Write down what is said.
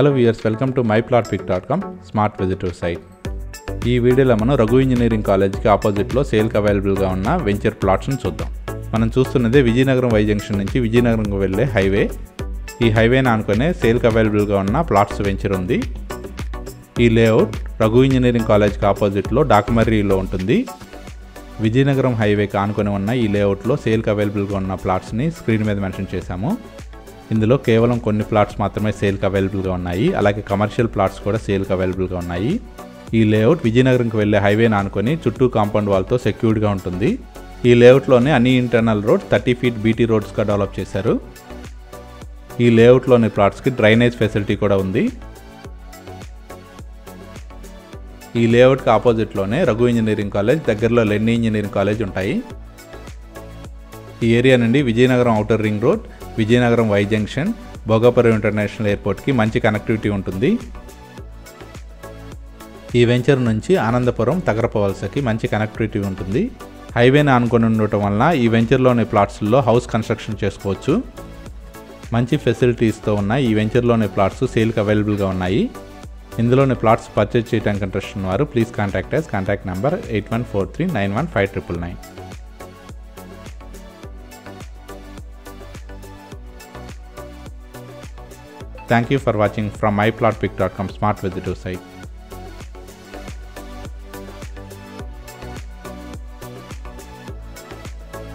Hello viewers, welcome to MyPlotPick.com Smart Visitor Site. In this video, we have Raghu Engineering College opposite lo sale available ga unna venture plots ni chuddam. Manam chustunnade Vizianagaram Y junction nunchi Vizianagaramku velle highway. Ee highway ni anukone sale available ga unna plots venture undi. Ee layout Raghu Engineering College opposite lo Dakamarri lo untundi. Vizianagaram highway ki anukone unna ee layout lo sale available ga unna plots ni screen మీద mention చేశాము. ఇందులో కేవలం కొన్ని plots మాత్రమే sale కి available గా ఉన్నాయి. అలాగే కమర్షియల్ ప్లాట్స్ కూడా సేల్ కి అవైలబుల్ గా ఉన్నాయి. ఈ లేఅవుట్ విజయనగరంకి వెళ్ళే హైవేని ఆనుకొని చుట్టూ కాంపౌండ్ వాల్ తో సెక్యూర్డ్ గా ఉంటుంది. ఈ లేఅవుట్ లోనే అన్ని internal road 30 feet BT roads గా డెవలప్ చేశారు. ఈ లేఅవుట్ లోని ప్లాట్స్ కి డ్రైనేజ్ ఫెసిలిటీ కూడా ఉంది. ఈ లేఅవుట్ కి ఆపోజిట్ లోనే రఘు ఇంజనీరింగ్ కాలేజ్ దగ్గరలో లెన్నీ ఇంజనీరింగ్ కాలేజ్ ఉంటాయి. ఈ ఏరియా నుండి Vizianagaram outer ring road Vizianagaram Y junction Bhogapuram international airport కి మంచి కనెక్టివిటీ ఉంటుంది. ఈ వెంచర్ నుంచి ఆనందపురం తగరపవలసకి మంచి కనెక్టివిటీ ఉంటుంది. హైవేని ఆనుకొని ఉండటం వల్ల ఈ వెంచర్లోని ప్లాట్స్లో హౌస్ కన్స్ట్రక్షన్ చేసుకోవచ్చు. మంచి ఫెసిలిటీస్తో ఉన్న ఈ వెంచర్లోని ప్లాట్స్ సేల్కి అవైలబుల్గా ఉన్నాయి. ఇందులోని ప్లాట్స్ పర్చేజ్ చేయడానికి ఇంట్రెస్ట్ ఉన్నవారు please contact us. Contact number 8143915999. Thank you for watching from myplotpick.com Smart Visitor Site.